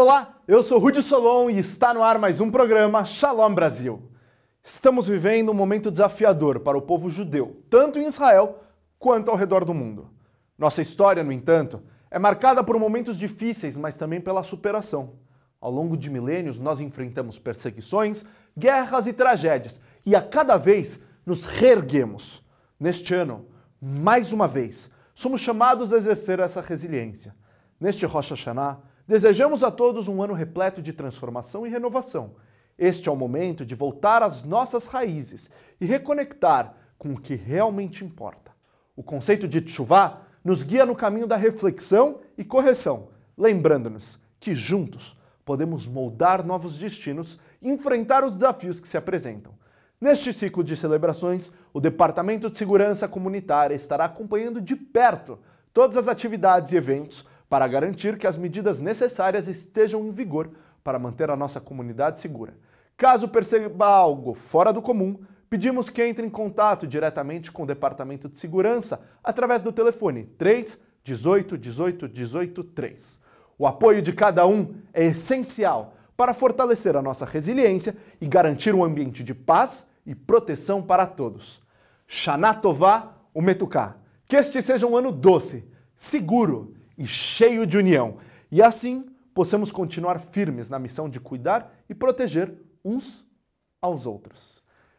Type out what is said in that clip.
Olá, eu sou Rudi Solon e está no ar mais um programa Shalom Brasil. Estamos vivendo um momento desafiador para o povo judeu, tanto em Israel quanto ao redor do mundo. Nossa história, no entanto, é marcada por momentos difíceis, mas também pela superação. Ao longo de milênios, nós enfrentamos perseguições, guerras e tragédias, e a cada vez nos reerguemos. Neste ano, mais uma vez, somos chamados a exercer essa resiliência. Neste Rosh Hashaná, desejamos a todos um ano repleto de transformação e renovação. Este é o momento de voltar às nossas raízes e reconectar com o que realmente importa. O conceito de Tshuvá nos guia no caminho da reflexão e correção, lembrando-nos que juntos podemos moldar novos destinos e enfrentar os desafios que se apresentam. Neste ciclo de celebrações, o Departamento de Segurança Comunitária estará acompanhando de perto todas as atividades e eventos para garantir que as medidas necessárias estejam em vigor para manter a nossa comunidade segura. Caso perceba algo fora do comum, pedimos que entre em contato diretamente com o Departamento de Segurança através do telefone 3 18 18 18 3. O apoio de cada um é essencial para fortalecer a nossa resiliência e garantir um ambiente de paz e proteção para todos. Shana Tová Umetuká. Que este seja um ano doce, seguro e cheio de união. E assim possamos continuar firmes na missão de cuidar e proteger uns aos outros.